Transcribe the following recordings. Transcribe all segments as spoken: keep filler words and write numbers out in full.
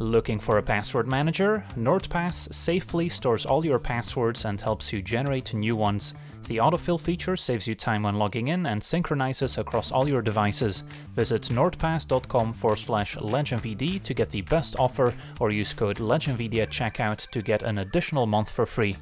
Looking for a password manager? NordPass safely stores all your passwords and helps you generate new ones. The autofill feature saves you time when logging in and synchronizes across all your devices. Visit nordpass.com forward slash LegenVD to get the best offer, or use code LegenVD at checkout to get an additional month for free.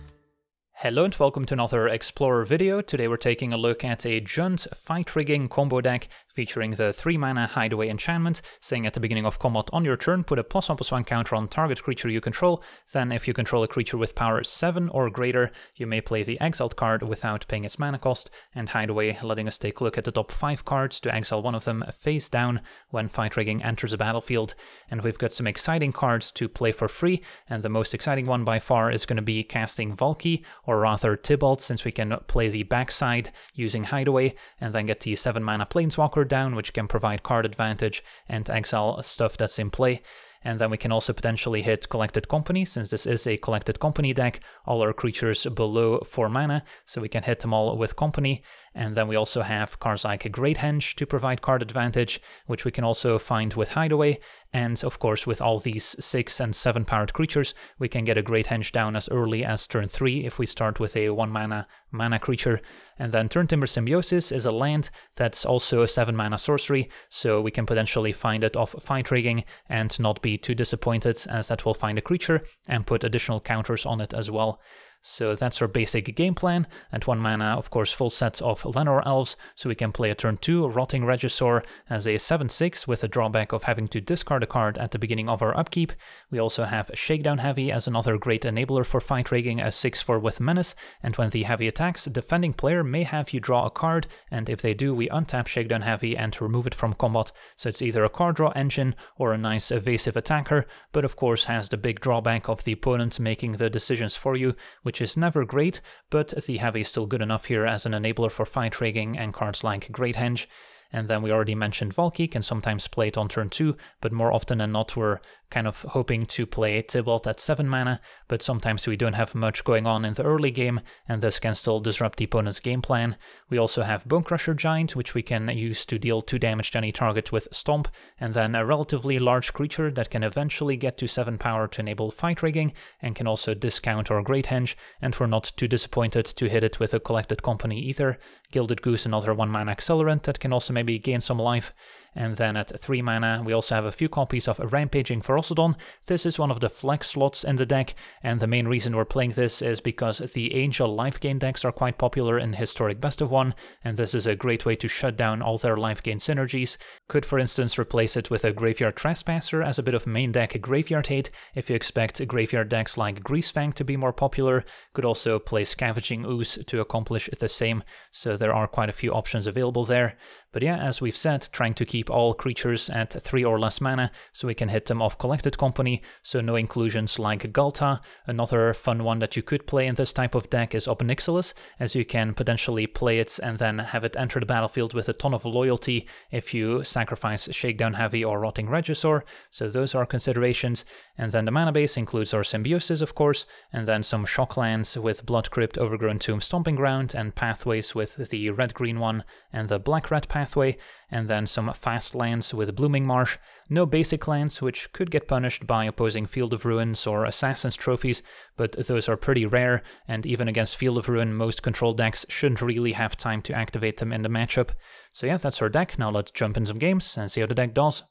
Hello and welcome to another Explorer video. Today we're taking a look at a Jund Fight Rigging combo deck featuring the three mana Hideaway enchantment, saying at the beginning of combat on your turn, put a plus one plus one counter on target creature you control, then if you control a creature with power seven or greater, you may play the exiled card without paying its mana cost, and Hideaway letting us take a look at the top five cards to exile one of them face down when Fight Rigging enters the battlefield. And we've got some exciting cards to play for free, and the most exciting one by far is going to be casting Valki, or rather Tibalt, since we can play the backside using Hideaway, and then get the seven mana Planeswalker down, which can provide card advantage and exile stuff that's in play. And then we can also potentially hit Collected Company, since this is a Collected Company deck, all our creatures below four mana, so we can hit them all with Company. And then we also have cards like a Great Henge to provide card advantage, which we can also find with Hideaway, and of course with all these six and seven powered creatures, we can get a Great Henge down as early as turn three if we start with a one mana mana creature. And then Turntimber Symbiosis is a land that's also a seven mana sorcery, so we can potentially find it off Fight Rigging and not be too disappointed, as that will find a creature and put additional counters on it as well. So that's our basic game plan. At one mana, of course, full sets of Llanowar Elves, so we can play a turn two Rotting Regisaur as a seven six with a drawback of having to discard a card at the beginning of our upkeep. We also have Shakedown Heavy as another great enabler for Fight Rigging, a six four with Menace, and when the heavy attacks, defending player may have you draw a card, and if they do, we untap Shakedown Heavy and remove it from combat. So it's either a card draw engine or a nice evasive attacker, but of course has the big drawback of the opponent making the decisions for you, which Which is never great, but the Heavy is still good enough here as an enabler for Fight Rigging and cards like Great Henge. And then we already mentioned Valki, can sometimes play it on turn two, but more often than not we're kind of hoping to play Tibalt at seven mana, but sometimes we don't have much going on in the early game, and this can still disrupt the opponent's game plan. We also have Bonecrusher Giant, which we can use to deal two damage to any target with Stomp, and then a relatively large creature that can eventually get to seven power to enable Fight Rigging, and can also discount our Great Henge, and we're not too disappointed to hit it with a Collected Company either. Gilded Goose, another one mana accelerant that can also maybe gain some life. And then at three mana, we also have a few copies of Rampaging Ferocidon. This is one of the flex slots in the deck, and the main reason we're playing this is because the Angel life gain decks are quite popular in Historic Best of one, and this is a great way to shut down all their life gain synergies. Could, for instance, replace it with a Graveyard Trespasser as a bit of main deck graveyard hate, if you expect graveyard decks like Greasefang to be more popular. Could also play Scavenging Ooze to accomplish the same, so there are quite a few options available there. But yeah, as we've said, trying to keep all creatures at three or less mana, so we can hit them off Collected Company, so no inclusions like Galta. Another fun one that you could play in this type of deck is Ob Nixilis, as you can potentially play it and then have it enter the battlefield with a ton of loyalty if you sacrifice Shakedown Heavy or Rotting Regisaur, so those are considerations. And then the mana base includes our Symbiosis, of course, and then some shocklands with Blood Crypt, Overgrown Tomb, Stomping Ground, and pathways with the red-green one and the black-red pathway, and then some fast lands with Blooming Marsh. No basic lands, which could get punished by opposing Field of Ruins or Assassin's Trophies, but those are pretty rare, and even against Field of Ruin, most control decks shouldn't really have time to activate them in the matchup. So yeah, that's our deck. Now let's jump in some games and see how the deck does.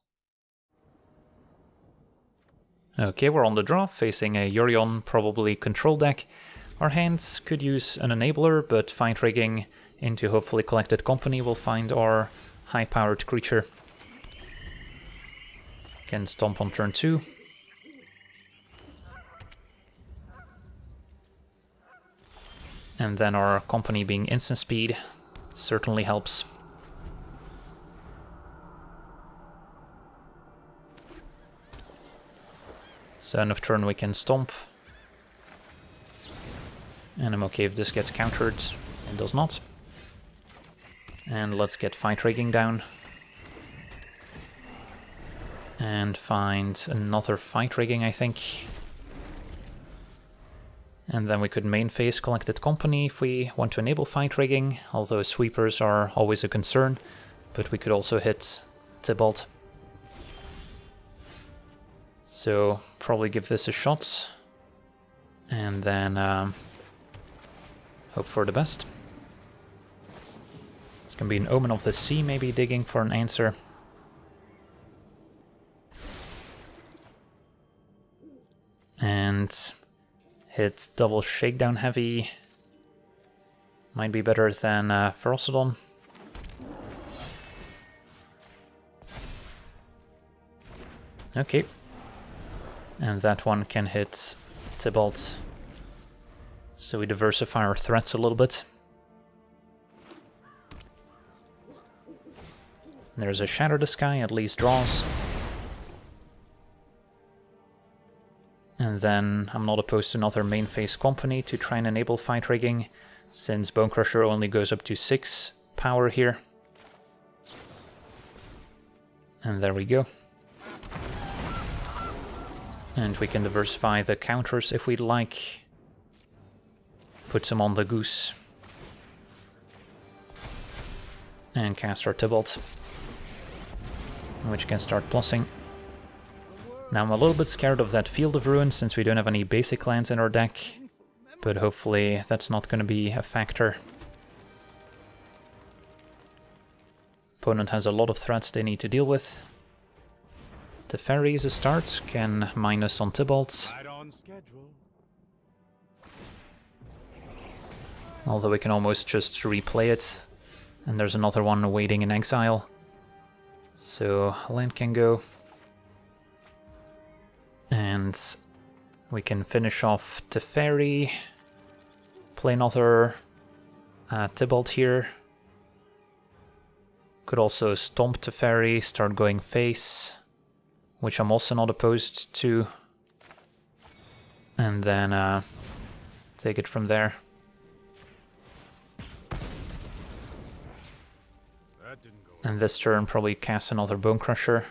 Okay, we're on the draw, facing a Yorion, probably control deck. Our hands could use an enabler, but Fight Rigging into hopefully Collected Company will find our high-powered creature. Can stomp on turn two. And then our Company being instant speed certainly helps. So end of turn we can stomp. And I'm okay if this gets countered. It does not. And let's get Fight Rigging down. And find another Fight Rigging, I think. And then we could main phase Collected Company if we want to enable Fight Rigging, although sweepers are always a concern, but we could also hit Tibalt. So probably give this a shot and then um, hope for the best. It's gonna be an Omen of the Sea, maybe digging for an answer. And hit double Shakedown Heavy. Might be better than uh, Ferocidon. Okay. And that one can hit Tibalt. So we diversify our threats a little bit. There's a Shatter the Sky, at least draws. And then I'm not opposed to another main phase company to try and enable Fight Rigging, since Bonecrusher only goes up to six power here. And there we go. And we can diversify the counters if we'd like. Put some on the goose. And cast our Tibalt, which can start plussing. Now I'm a little bit scared of that Field of Ruin, since we don't have any basic lands in our deck, but hopefully that's not going to be a factor. Opponent has a lot of threats they need to deal with. Teferi is a start, can minus on Tibalt. Right on schedule. Although we can almost just replay it, and there's another one waiting in exile. So land can go. And we can finish off Teferi, play another uh, Tibalt here. Could also stomp Teferi, start going face, which I'm also not opposed to, and then uh, take it from there. And this turn probably cast another Bonecrusher,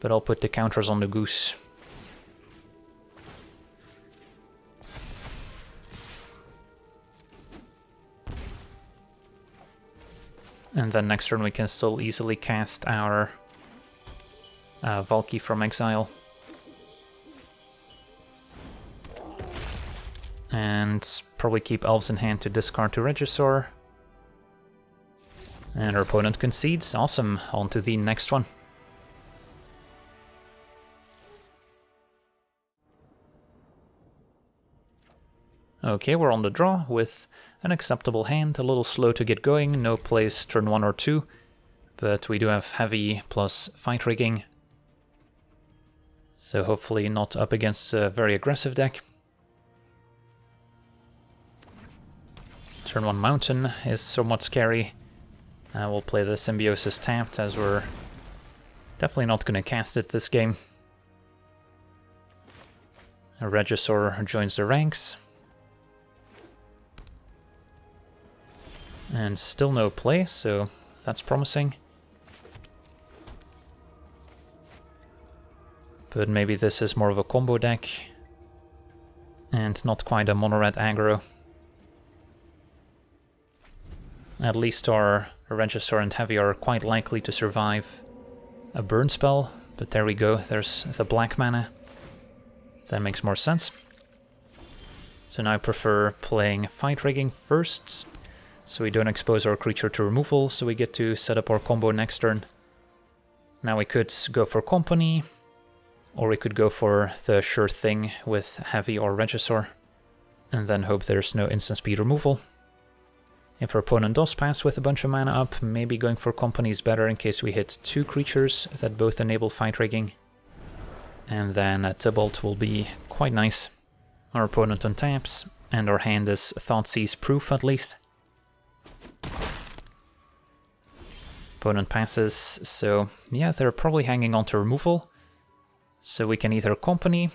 but I'll put the counters on the goose. And then next turn we can still easily cast our uh, Valki from exile. And probably keep elves in hand to discard to Regisaur. And our opponent concedes. Awesome, on to the next one. Okay, we're on the draw with an acceptable hand, a little slow to get going, no plays turn one or two, but we do have Heavy plus Fight Rigging, so hopefully not up against a very aggressive deck. Turn one Mountain is somewhat scary. Uh, we'll play the Symbiosis tapped, as we're definitely not going to cast it this game. A Regisaur joins the ranks. And still no play, so that's promising. But maybe this is more of a combo deck, and not quite a mono-red aggro. At least our Regisaur and Heavy are quite likely to survive a burn spell, but there we go, there's the black mana. That makes more sense. So now I prefer playing Fight Rigging first, so we don't expose our creature to removal, so we get to set up our combo next turn. Now we could go for Company, or we could go for the sure thing with Heavy or Regisaur, and then hope there's no instant speed removal. If our opponent does pass with a bunch of mana up, maybe going for Company is better in case we hit two creatures that both enable Fight Rigging. And then a Tibalt will be quite nice. Our opponent untaps, and our hand is Thoughtseize proof at least. Opponent passes, so yeah, they're probably hanging on to removal. So we can either Company,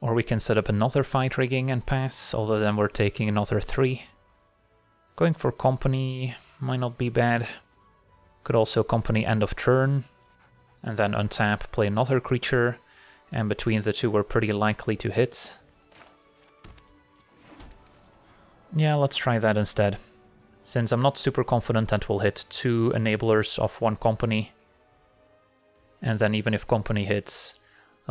or we can set up another Fight Rigging and pass, although then we're taking another three. Going for Company might not be bad. Could also Company end of turn, and then untap, play another creature, and between the two we're pretty likely to hit. Yeah, let's try that instead. Since I'm not super confident that we'll hit two enablers of one Company. And then even if Company hits,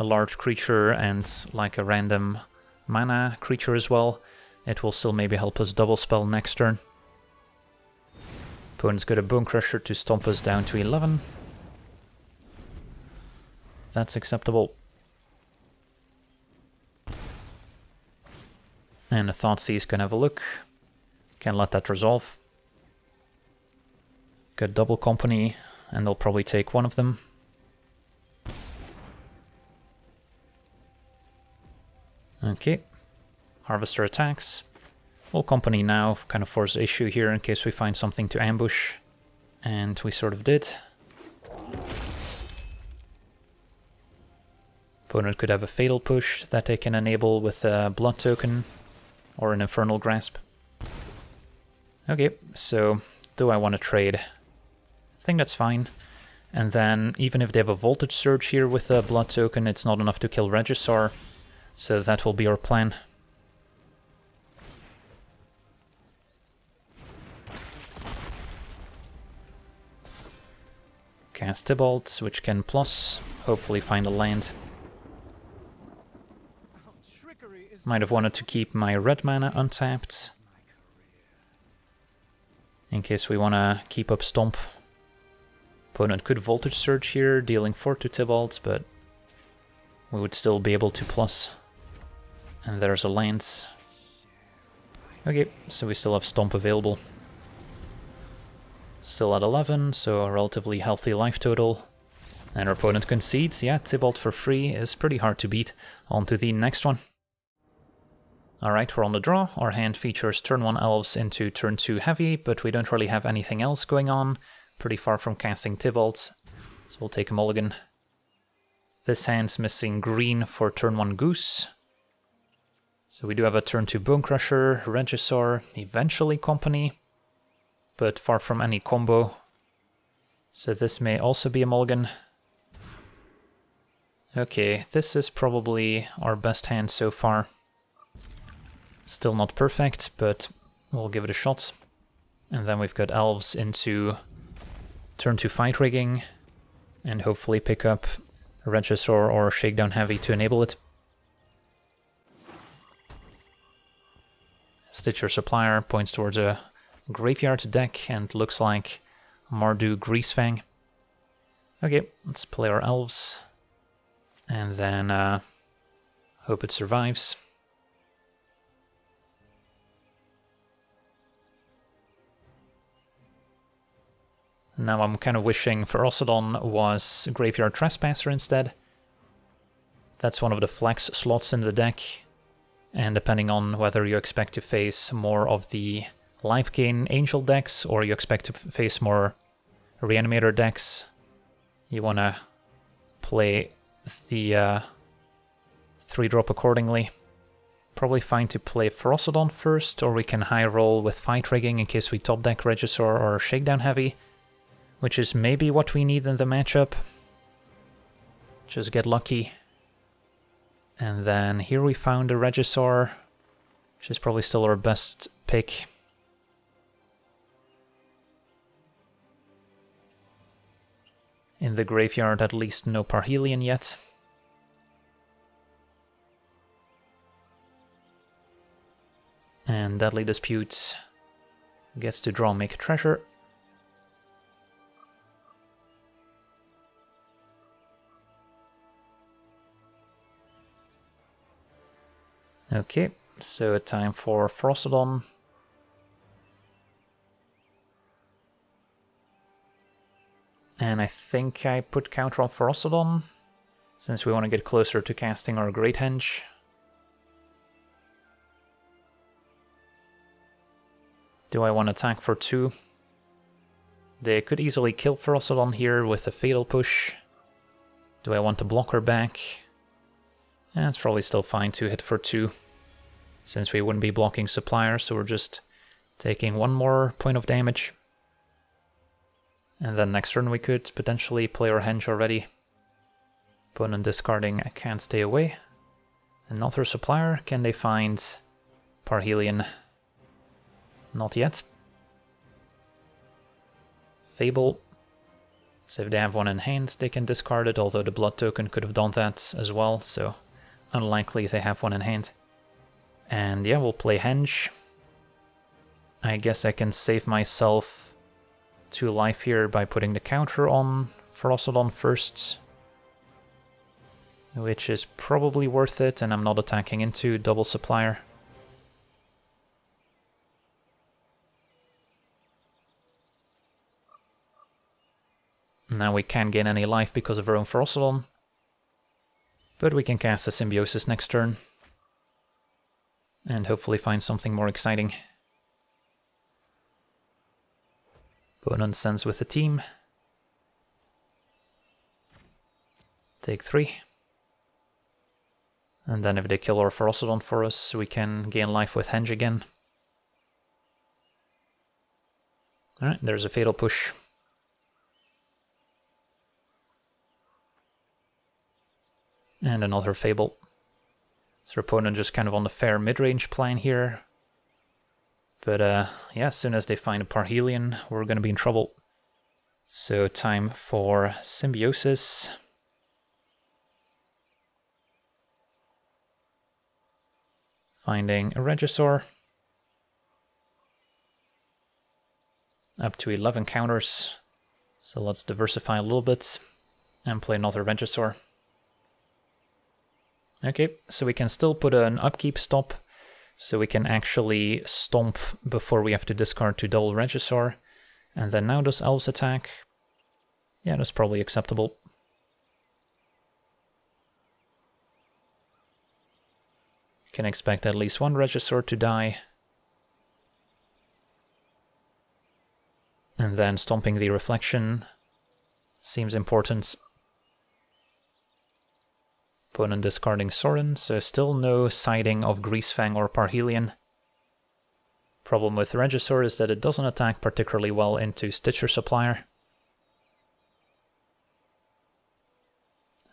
a large creature and like a random mana creature as well, it will still maybe help us double spell next turn. Opponent's got a Bonecrusher to stomp us down to eleven. That's acceptable. And the Thoughtseize can have a look. Can let that resolve. Got double company, and they'll probably take one of them. Okay. Harvester attacks. All company now, kind of force issue here in case we find something to ambush. And we sort of did. Opponent could have a Fatal Push that they can enable with a Blood token or an Infernal Grasp. Okay, so do I want to trade? I think that's fine. And then even if they have a Voltage Surge here with a Blood token, it's not enough to kill Regisaur, so that will be our plan. Cast Tibalt, which can plus, hopefully find a land. Might have wanted to keep my red mana untapped, in case we want to keep up Stomp. Opponent could Voltage Surge here, dealing four to Tibalt, but we would still be able to plus. And there's a land. Okay, so we still have Stomp available. Still at eleven, so a relatively healthy life total. And our opponent concedes. Yeah, Tibalt for free is pretty hard to beat. On to the next one. Alright, we're on the draw. Our hand features turn one Elves into turn two Heavy, but we don't really have anything else going on. Pretty far from casting Tibalt, so we'll take a mulligan. This hand's missing green for turn one Goose. So we do have a turn two Bonecrusher, Regisaur, eventually Company, but far from any combo. So this may also be a mulligan. Okay, this is probably our best hand so far. Still not perfect, but we'll give it a shot. And then we've got Elves into turn to Fight Rigging, and hopefully pick up Regisaur or Shakedown Heavy to enable it. Stitcher Supplier points towards a Graveyard deck and looks like Mardu Greasefang. Okay, let's play our Elves, and then uh, hope it survives. Now I'm kind of wishing Ferocidon was Graveyard Trespasser instead. That's one of the flex slots in the deck, and depending on whether you expect to face more of the life gain angel decks or you expect to face more reanimator decks, you want to play the uh, three drop accordingly. Probably fine to play Ferocidon first, or we can high roll with Fight Rigging in case we top deck Regisaur or Shakedown Heavy, which is maybe what we need in the matchup. Just get lucky. And then here we found a Regisaur, which is probably still our best pick. In the graveyard, at least no Parhelion yet. And Deadly Disputes gets to draw, make a treasure. Okay, so time for Ferocidon. And I think I put counter on Ferocidon, since we want to get closer to casting our Great Henge. Do I want to attack for two? They could easily kill Ferocidon here with a Fatal Push. Do I want to block her back? And it's probably still fine to hit for two, since we wouldn't be blocking Supplier, so we're just taking one more point of damage. And then next turn we could potentially play our Henge already. Opponent discarding a Can't Stay Away. Another Supplier. Can they find Parhelion? Not yet. Fable. So if they have one in hand, they can discard it, although the blood token could have done that as well, so unlikely they have one in hand. And yeah, we'll play Henge. I guess I can save myself two life here by putting the counter on Ferocidon first, which is probably worth it, and I'm not attacking into double supplier. Now we can't gain any life because of our own Ferocidon, but we can cast a Symbiosis next turn and hopefully find something more exciting. Opponent sends with the team. Take three. And then if they kill our Ferocidon for us, we can gain life with Henge again. Alright, there's a Fatal Push. And another Fable. So our opponent just kind of on the fair mid-range plan here. But uh, yeah, as soon as they find a Parhelion, we're gonna be in trouble. So time for Symbiosis. Finding a Regisaur. Up to eleven counters. So let's diversify a little bit and play another Regisaur. Okay, so we can still put an upkeep stop, so we can actually stomp before we have to discard to double Regisaur. And then now does Elves attack? Yeah, that's probably acceptable. You can expect at least one Regisaur to die. And then stomping the Reflection seems important. Opponent discarding Sorin, so still no siding of Greasefang or Parhelion. Problem with Regisaur is that it doesn't attack particularly well into Stitcher Supplier.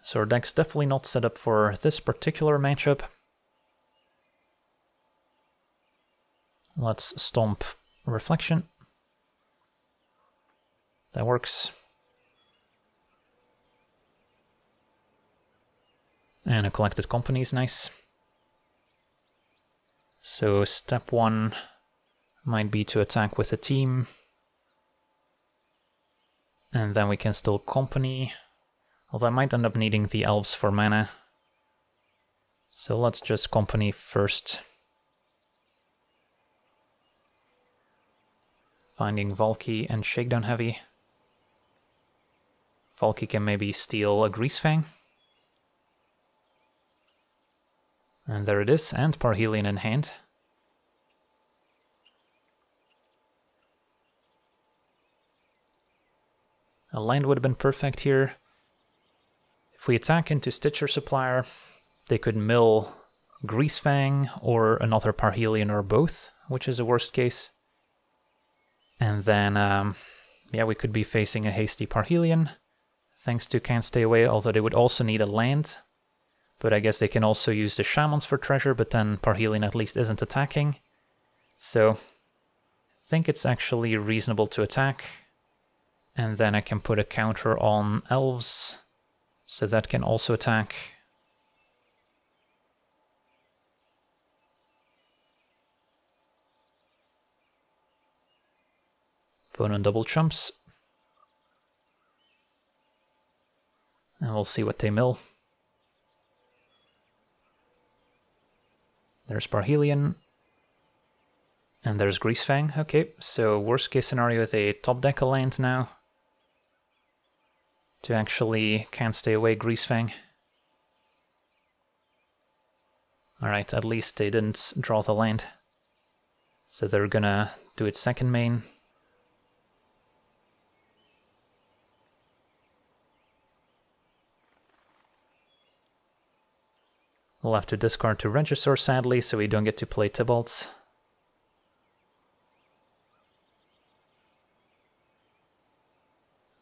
So our deck's definitely not set up for this particular matchup. Let's stomp Reflection. That works. And a Collected Company is nice. So step one might be to attack with a team. And then we can still company. Although I might end up needing the elves for mana. So let's just company first. Finding Valki and Shakedown Heavy. Valki can maybe steal a Greasefang. And there it is, and Parhelion in hand. A land would have been perfect here. If we attack into Stitcher Supplier, they could mill Greasefang or another Parhelion or both, which is the worst case. And then, um, yeah, we could be facing a hasty Parhelion, thanks to Can't Stay Away, although they would also need a land. But I guess they can also use the Shamans for treasure, but then Parhelion at least isn't attacking. So I think it's actually reasonable to attack. And then I can put a counter on Elves, so that can also attack. Opponent double chumps. And we'll see what they mill. There's Parhelion, and there's Greasefang. Okay, so worst case scenario, they top deck a land now to actually Can't Stay Away Greasefang. Alright, at least they didn't draw the land. So they're gonna do its second main. We'll have to discard to Regisaur, sadly, so we don't get to play Tibalt.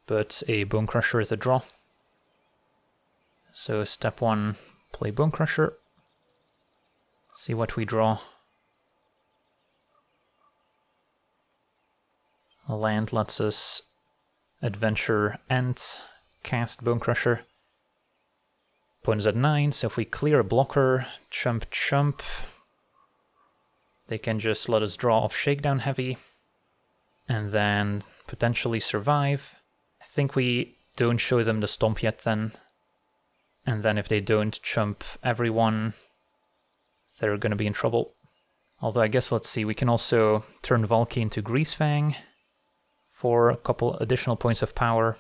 But a Bonecrusher is a draw. So step one, play Bonecrusher. See what we draw. Land lets us adventure and cast Bonecrusher. Point is at nine, so if we clear a blocker, chump chump, they can just let us draw off Shakedown Heavy, and then potentially survive. I think we don't show them the Stomp yet then, and then if they don't chump everyone, they're gonna be in trouble. Although I guess, let's see, we can also turn Valki into Greasefang for a couple additional points of power.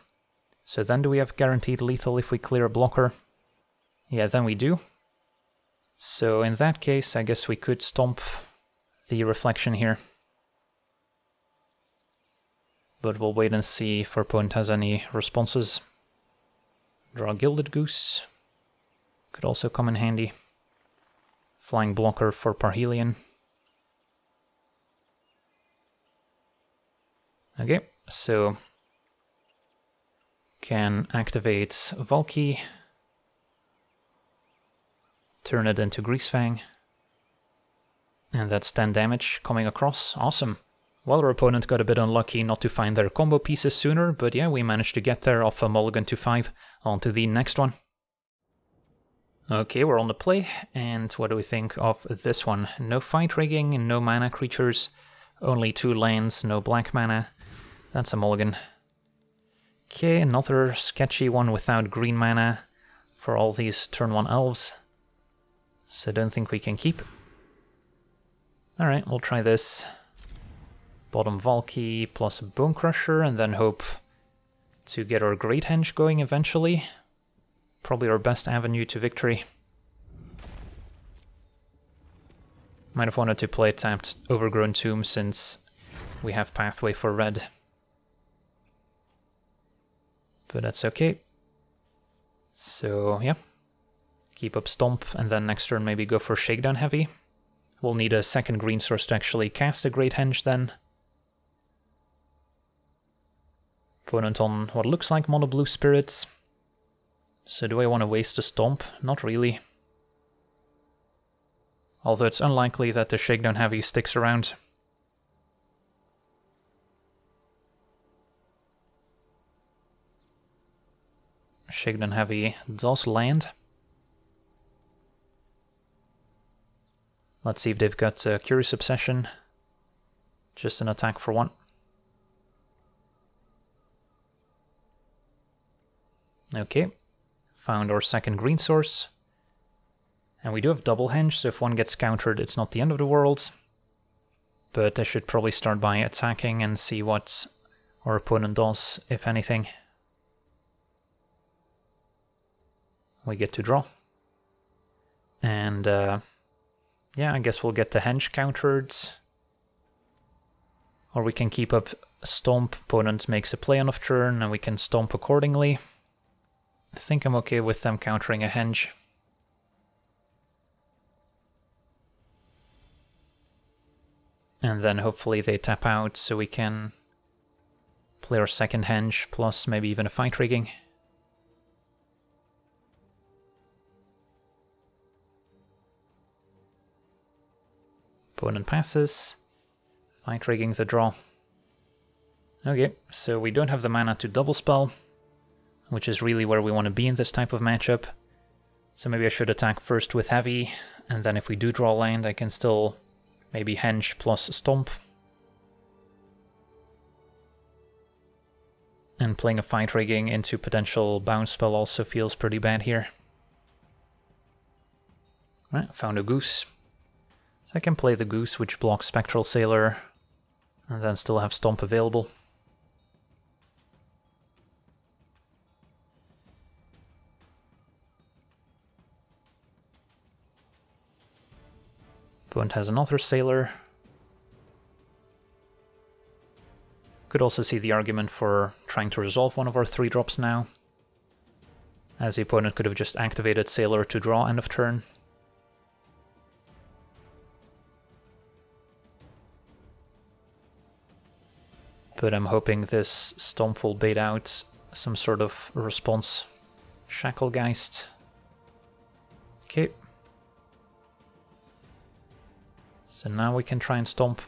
So then do we have guaranteed lethal if we clear a blocker? Yeah, then we do. So in that case, I guess we could stomp the reflection here. But we'll wait and see if our opponent has any responses. Draw Gilded Goose. Could also come in handy. Flying blocker for Parhelion. Okay, so can activate Valki, turn it into Greasefang, and that's ten damage coming across. Awesome. Well, our opponent got a bit unlucky not to find their combo pieces sooner, but yeah, we managed to get there off a mulligan to five. On to the next one. Okay, we're on the play, and what do we think of this one? No fight rigging, no mana creatures, only two lands, no black mana. That's a mulligan. Okay, another sketchy one without green mana for all these turn one elves. So don't think we can keep. Alright, we'll try this. Bottom Valki plus Bonecrusher, and then hope to get our Great Henge going eventually. Probably our best avenue to victory. Might have wanted to play tapped Overgrown Tomb since we have Pathway for red. But that's okay. So, yeah. Keep up Stomp, and then next turn maybe go for Shakedown Heavy. We'll need a second green source to actually cast a Great Henge then. Opponent on what looks like mono blue spirits. So do I want to waste a Stomp? Not really. Although it's unlikely that the Shakedown Heavy sticks around. Shakedown Heavy does land. Let's see if they've got a Curious Obsession. Just an attack for one. Okay, found our second green source. And we do have double henge, so if one gets countered, it's not the end of the world. But I should probably start by attacking and see what our opponent does, if anything. We get to draw. And, uh... yeah, I guess we'll get the henge countered. Or we can keep up Stomp, opponent makes a play on off turn, and we can Stomp accordingly. I think I'm okay with them countering a henge. And then hopefully they tap out so we can play our second henge, plus maybe even a fight rigging. Opponent passes, fight rigging the draw. Okay, so we don't have the mana to double spell, which is really where we want to be in this type of matchup. So maybe I should attack first with Heavy, and then if we do draw land, I can still maybe henge plus Stomp. And playing a fight rigging into potential bounce spell also feels pretty bad here. Alright, found a goose. I can play the Goose, which blocks Spectral Sailor, and then still have Stomp available. Opponent has another Sailor. Could also see the argument for trying to resolve one of our three drops now, as the opponent could have just activated Sailor to draw end of turn. But I'm hoping this Stomp will bait out some sort of response. Shacklegeist. Okay. So now we can try and Stomp.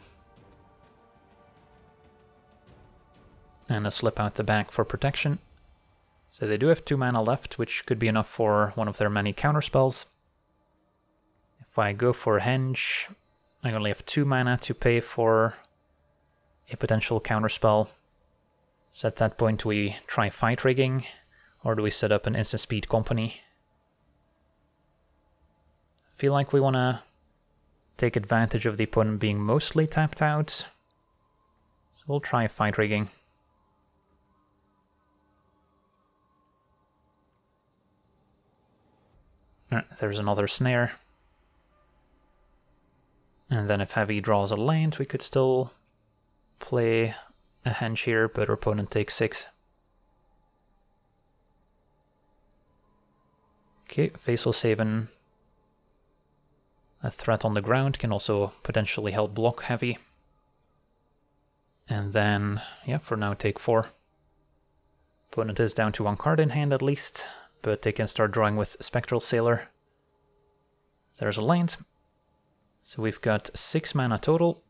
and a slip out the back for protection. So they do have two mana left, which could be enough for one of their many counterspells. If I go for Henge, I only have two mana to pay for a potential counterspell. So at that point we try Fight Rigging, or do we set up an instant speed company? I feel like we want to take advantage of the opponent being mostly tapped out, so we'll try Fight Rigging. There's another snare. And then if Heavy draws a land, we could still play a Henge here, but our opponent takes six. Okay, Faceless Haven. A threat on the ground can also potentially help block Heavy. And then, yeah, for now take four. Opponent is down to one card in hand at least, but they can start drawing with Spectral Sailor. There's a land. So we've got six mana total.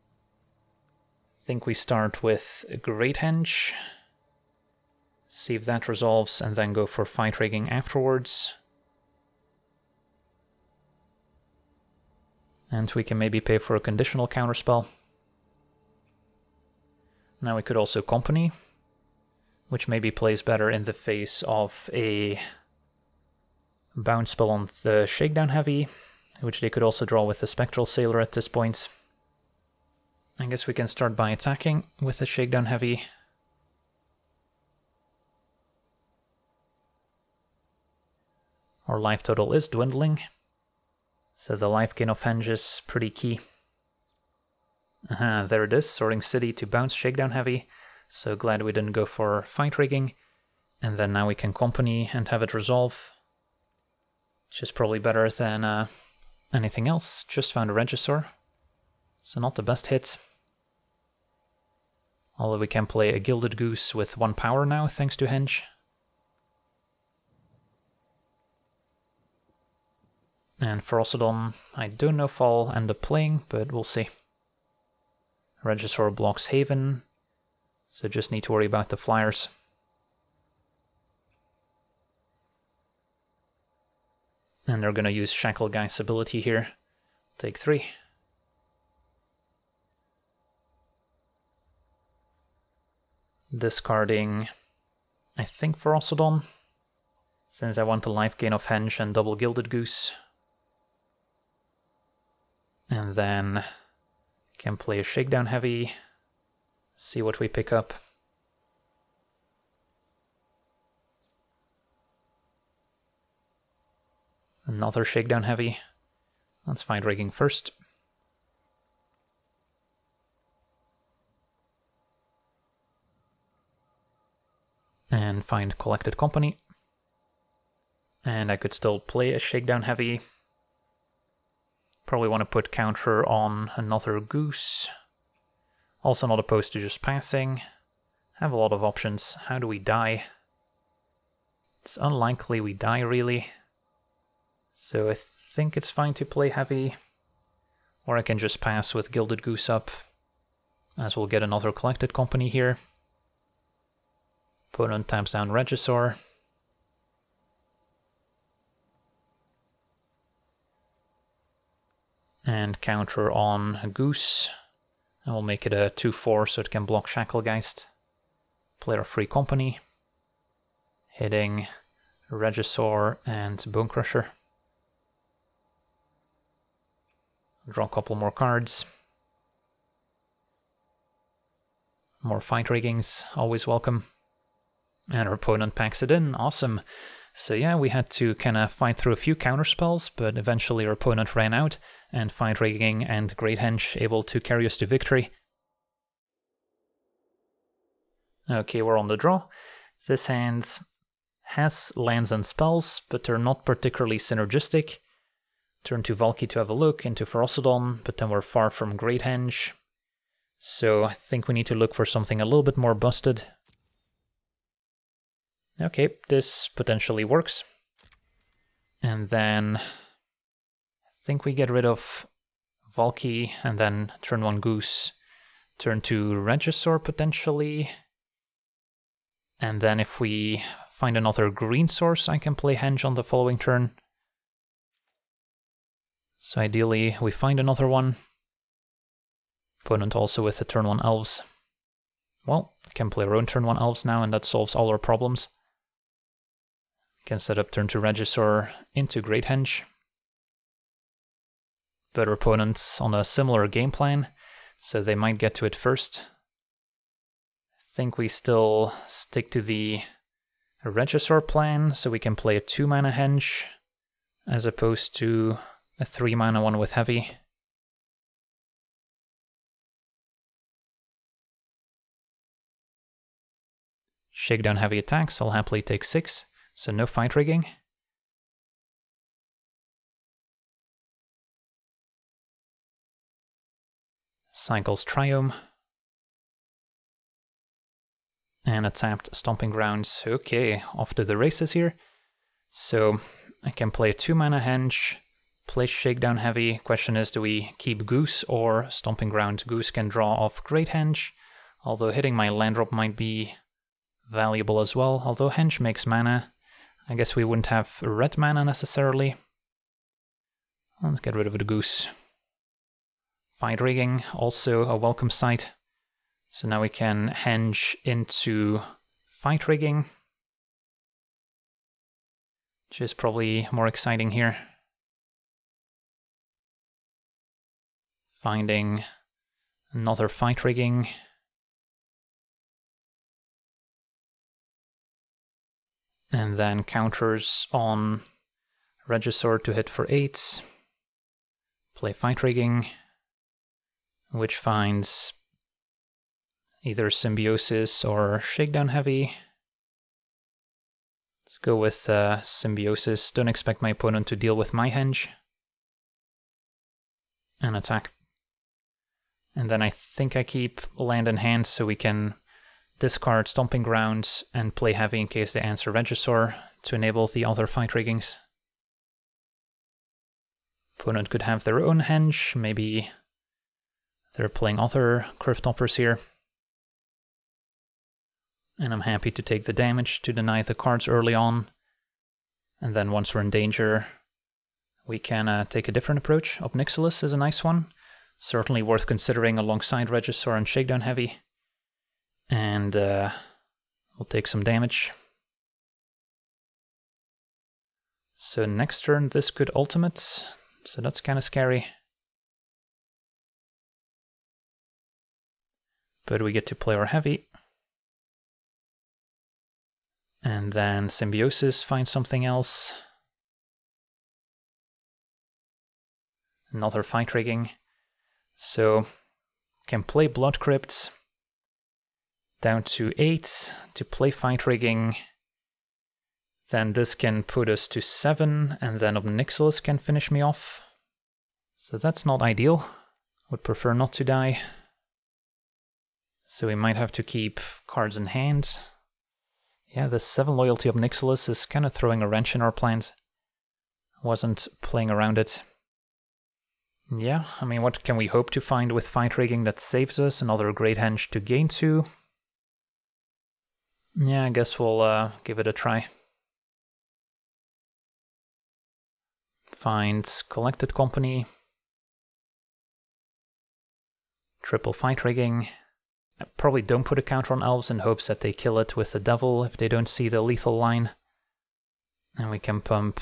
I think we start with Great Henge. See if that resolves, and then go for Fight Rigging afterwards. And we can maybe pay for a conditional counterspell. Now we could also Company, which maybe plays better in the face of a bounce spell on the Shakedown Heavy, which they could also draw with the Spectral Sailor at this point. I guess we can start by attacking with the Shakedown Heavy. Our life total is dwindling, so the life gain of Henge is pretty key. Aha, there it is, Sorting City to bounce Shakedown Heavy, so glad we didn't go for Fight Rigging. And then now we can Company and have it resolve, which is probably better than uh, anything else. Just found a Regisaur, so not the best hit. Although we can play a Gilded Goose with one power now, thanks to Henge. And Ferocidon, I don't know if I'll end up playing, but we'll see. Regisaur blocks Haven, so just need to worry about the flyers. And they're gonna use Shackle Guy's ability here. Take three. Discarding, I think, Ferocidon, since I want a life gain of Henge and double Gilded Goose. And then can play a Shakedown Heavy, see what we pick up. Another Shakedown Heavy. Let's find Rigging first. And find Collected Company. And I could still play a Shakedown Heavy. Probably want to put counter on another Goose. Also not opposed to just passing. Have a lot of options. How do we die? It's unlikely we die, really. So I think it's fine to play Heavy, or I can just pass with Gilded Goose up, as we'll get another Collected Company here. Opponent taps down Regisaur. And counter on a Goose, and we'll make it a two four so it can block Shacklegeist. Play our free Company, hitting Regisaur and Bonecrusher. Draw a couple more cards. More Fight Riggings, always welcome. And our opponent packs it in, awesome. So yeah, we had to kind of fight through a few counterspells, but eventually our opponent ran out, and Fight Rigging and Great Henge able to carry us to victory. Okay, we're on the draw. This hand has lands and spells, but they're not particularly synergistic. Turn to Valki to have a look, into Ferocidon, but then we're far from Great Henge. So I think we need to look for something a little bit more busted. Okay, this potentially works. And then I think we get rid of Valki, and then turn one Goose, turn to Regisaur potentially. And then if we find another green source, I can play Henge on the following turn. So ideally we find another one. Opponent also with the turn one elves. Well, we can play our own turn one elves now, and that solves all our problems. Can set up turn two Regisaur into Great Henge. Better opponents on a similar game plan, so they might get to it first. I think we still stick to the Regisaur plan, so we can play a two mana Henge as opposed to a three mana one with Heavy. Shakedown Heavy attacks, I'll happily take six, so no Fight Rigging. Cycles Triome. And a tapped Stomping Grounds. Okay, off to the races here. So I can play a two mana Henge, play Shakedown Heavy. Question is, do we keep Goose or Stomping Ground? Goose can draw off Great Henge, although hitting my land drop might be valuable as well. Although Henge makes mana, I guess we wouldn't have red mana necessarily. Let's get rid of the Goose. Fight Rigging, also a welcome sight. So now we can Henge into Fight Rigging, which is probably more exciting here. Finding another Fight Rigging. And then counters on Regisaur to hit for eight. Play Fight Rigging, which finds either Symbiosis or Shakedown Heavy. Let's go with uh, Symbiosis. Don't expect my opponent to deal with my Henge. And attack. And then I think I keep land in hand, so we can discard Stomping Grounds and play Heavy in case they answer Regisaur to enable the other Fight Riggings. Opponent could have their own Henge, maybe they're playing other Crypt Toppers here. And I'm happy to take the damage to deny the cards early on. And then once we're in danger, we can uh, take a different approach. Ob Nixilis is a nice one, certainly worth considering alongside Regisaur and Shakedown Heavy. And uh, we'll take some damage. So next turn this could ultimate, so that's kind of scary. But we get to play our Heavy. And then Symbiosis finds something else. Another Fight Rigging. So can play Blood Crypt down to eight to play Fight Rigging. Then this can put us to seven, and then Ob Nixilis can finish me off. So that's not ideal. Would prefer not to die. So we might have to keep cards in hand. Yeah, the seven loyalty Ob Nixilis is kind of throwing a wrench in our plans. Wasn't playing around it. Yeah, I mean, what can we hope to find with Fight Rigging that saves us? Another Great Henge to gain two. Yeah, I guess we'll uh, give it a try. Find Collected Company. Triple Fight Rigging. I probably don't put a counter on elves in hopes that they kill it with the devil if they don't see the lethal line. And we can pump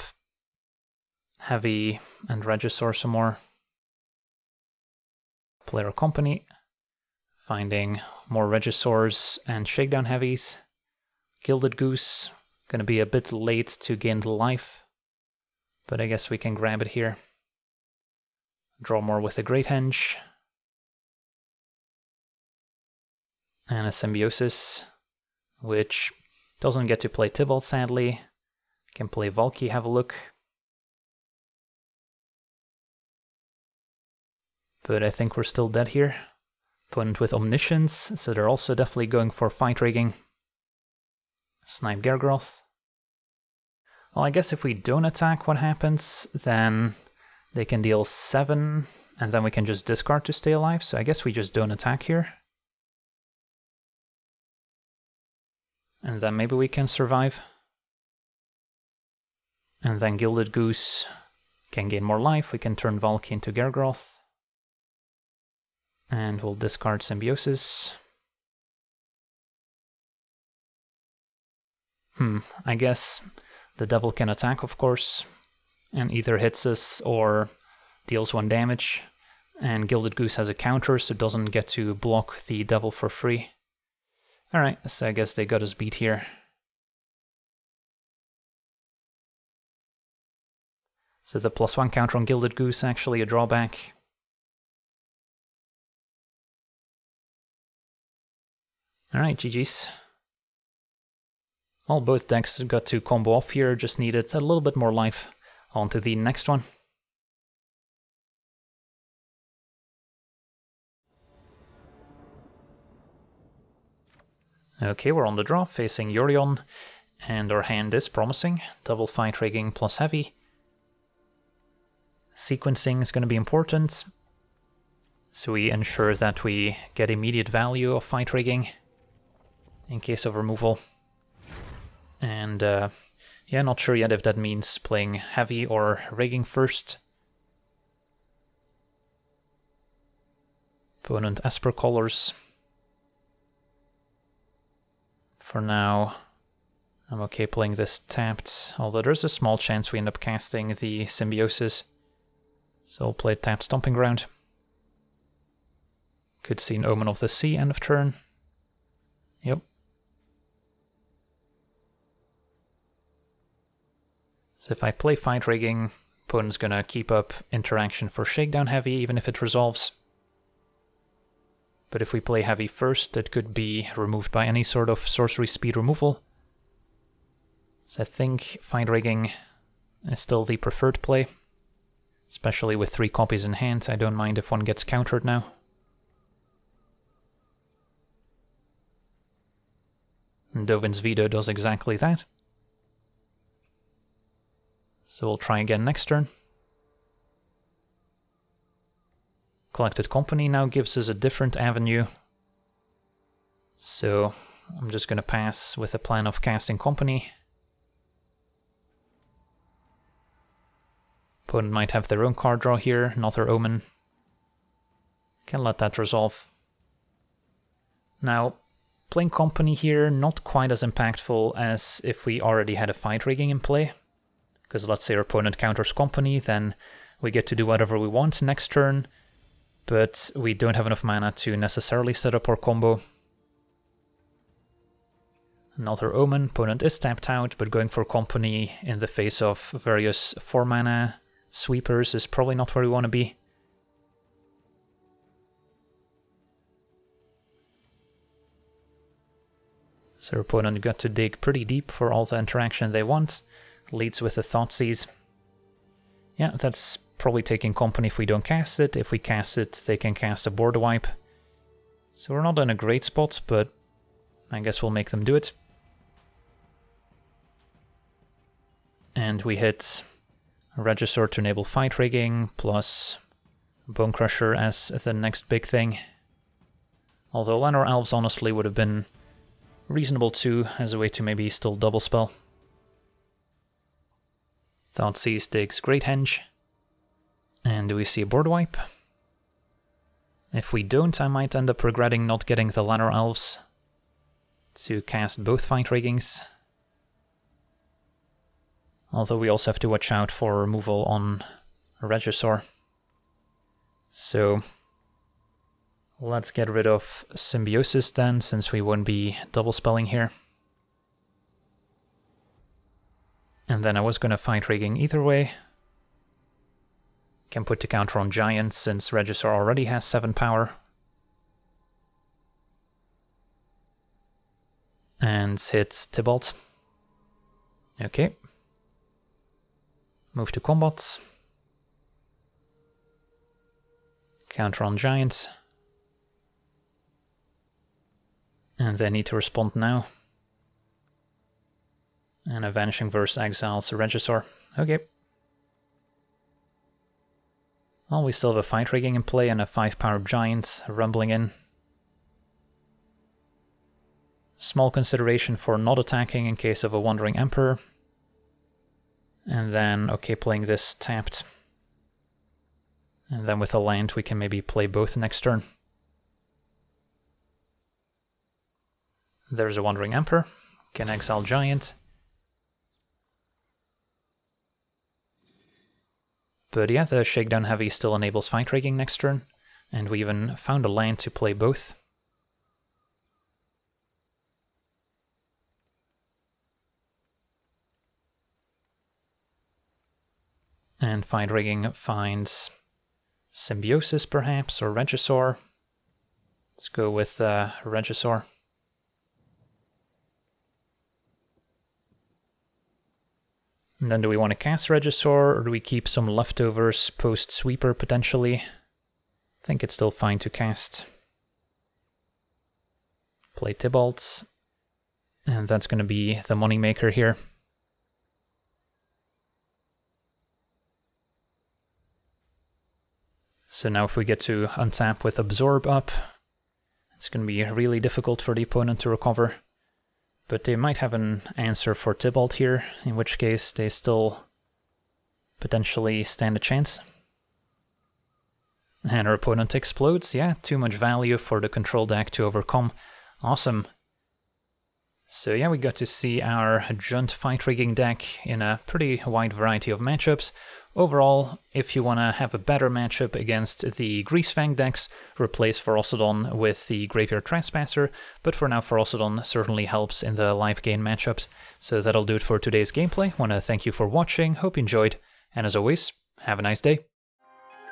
Heavy and Regisaur some more. Play our Company. Finding more Regisaurs and Shakedown Heavies. Gilded Goose, gonna be a bit late to gain the life, but I guess we can grab it here. Draw more with a Great Henge. And a Symbiosis, which doesn't get to play Tibalt, sadly. Can play Valki, have a look. But I think we're still dead here. Opponent with Omniscience, so they're also definitely going for Fight Rigging. Snipe Gargoth. Well, I guess if we don't attack, what happens? Then they can deal seven, and then we can just discard to stay alive, so I guess we just don't attack here. and then maybe we can survive. And then Gilded Goose can gain more life, we can turn Valki into Gargroth. And we'll discard Symbiosis. Hmm, I guess the devil can attack, of course, and either hits us or deals one damage. And Gilded Goose has a counter, so it doesn't get to block the devil for free. Alright, so I guess they got us beat here. So the plus one counter on Gilded Goose actually a drawback. Alright, G G's. Well, both decks got to combo off here, just needed a little bit more life. On to the next one. Okay, we're on the draw, facing Yorion, and our hand is promising. Double Fight Rigging plus Heavy. Sequencing is going to be important, so we ensure that we get immediate value of Fight Rigging in case of removal. And uh, yeah, not sure yet if that means playing Heavy or Rigging first. Opponent Esper Colors. For now, I'm okay playing this tapped, although there's a small chance we end up casting the Symbiosis. So I'll play tapped Stomping Ground. Could see an Omen of the Sea end of turn. Yep. So if I play Fight Rigging, opponent's gonna keep up interaction for Shakedown Heavy, even if it resolves. But if we play Heavy first, it could be removed by any sort of sorcery speed removal. So I think Fight Rigging is still the preferred play. Especially with three copies in hand, I don't mind if one gets countered now. And Dovin's Veto does exactly that. So we'll try again next turn. Collected Company now gives us a different avenue, so I'm just going to pass with a plan of casting Company. Opponent might have their own card draw here, not their Omen. Can let that resolve. Now, playing Company here, not quite as impactful as if we already had a Fight Rigging in play, because let's say our opponent counters Company, then we get to do whatever we want next turn, but we don't have enough mana to necessarily set up our combo. Another Omen, opponent is tapped out, but going for Company in the face of various four mana sweepers is probably not where we want to be. So our opponent got to dig pretty deep for all the interaction they want, leads with a Thoughtseize. Yeah, that's probably taking Company if we don't cast it. If we cast it, they can cast a board wipe. So we're not in a great spot, but I guess we'll make them do it. And we hit Regisaur to enable Fight Rigging, plus Bonecrusher as the next big thing. Although Llanowar Elves honestly would have been reasonable too, as a way to maybe still double spell. Thoughtseize takes Great Henge. And do we see a board wipe? If we don't, I might end up regretting not getting the Llanowar Elves to cast both Fight Riggings. Although we also have to watch out for removal on Regisaur. So let's get rid of Symbiosis then, since we won't be double spelling here. And then I was gonna Fight Rigging either way. Can put the counter on Giant, since Regisaur already has seven power. And hit Tibalt. Okay. Move to combat. Counter on Giant. And they need to respond now. And a Vanishing Verse exiles Regisaur. Okay. Well, we still have a Fight Rigging in play and a five power Giant rumbling in. Small consideration for not attacking in case of a Wandering Emperor. And then, okay, playing this tapped. And then with a land, we can maybe play both next turn. There's a Wandering Emperor. Can exile Giant. But yeah, the Shakedown Heavy still enables Fight Rigging next turn. And we even found a land to play both. And Fight Rigging finds Symbiosis, perhaps, or Regisaur. Let's go with uh, Regisaur. And then do we want to cast Regisaur, or do we keep some leftovers post-sweeper, potentially? I think it's still fine to cast. Play Tibalt. And that's going to be the moneymaker here. So now if we get to untap with Absorb up, it's going to be really difficult for the opponent to recover. But they might have an answer for Tibalt here, in which case they still potentially stand a chance. And our opponent explodes. Yeah, too much value for the control deck to overcome. Awesome. So yeah, we got to see our Jund Fight Rigging deck in a pretty wide variety of matchups. Overall, if you want to have a better matchup against the Greasefang decks, replace Ferocidon with the Graveyard Trespasser, but for now Ferocidon certainly helps in the live gain matchups. So that'll do it for today's gameplay. Want to thank you for watching, hope you enjoyed, and as always, have a nice day.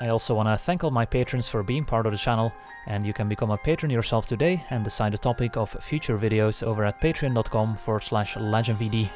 I also want to thank all my patrons for being part of the channel, and you can become a patron yourself today and decide the topic of future videos over at patreon dot com forward slash LegenVD.